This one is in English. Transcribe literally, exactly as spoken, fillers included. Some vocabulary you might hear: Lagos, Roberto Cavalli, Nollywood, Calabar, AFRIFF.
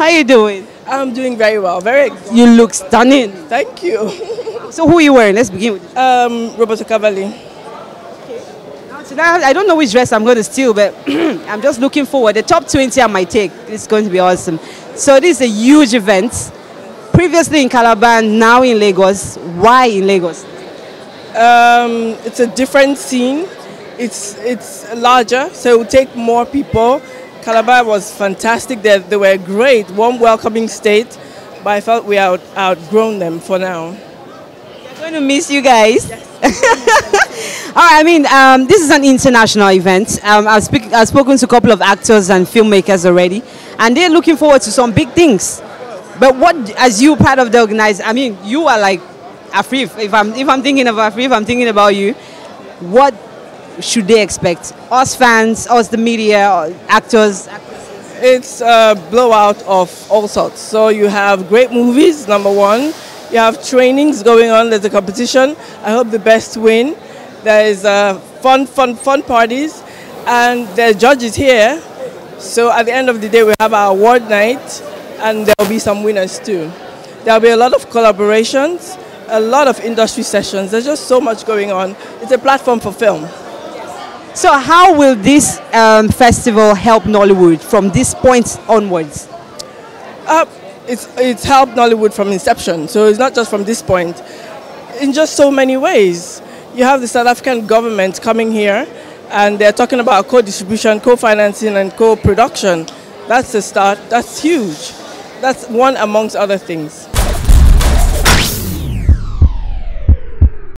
How are you doing? I'm doing very well. Very. You look stunning. Thank you. So who are you wearing? Let's begin with you. Um, Roberto Cavalli. Okay. Now, tonight, I don't know which dress I'm going to steal, but I'm just looking forward. The top twenty I might take. It's going to be awesome. So this is a huge event. Previously in Calabar, now in Lagos. Why in Lagos? Um, it's a different scene. It's, it's larger, so it will take more people. Calabar was fantastic. They, they were great, warm, welcoming state, but I felt we out, outgrown them for now. We're going to miss you guys. Yes. All right, I mean, um, this is an international event. Um, I've, speak, I've spoken to a couple of actors and filmmakers already, and they're looking forward to some big things. But what, as you part of the organizer, I mean, you are like AFRIFF. If I'm, if I'm thinking of AFRIFF, I'm thinking about you. What should they expect? Us fans, us the media, actors, actresses? It's a blowout of all sorts. So you have great movies, number one. You have trainings going on. There's a competition. I hope the best win. There is uh, fun, fun, fun parties. And there are judges here. So at the end of the day, we have our award night. And there will be some winners too. There will be a lot of collaborations, a lot of industry sessions. There's just so much going on. It's a platform for film. So how will this um, festival help Nollywood from this point onwards? Uh, it's, it's helped Nollywood from inception, so it's not just from this point. In just so many ways. You have the South African government coming here and they're talking about co-distribution, co-financing and co-production. That's the start. That's huge. That's one amongst other things.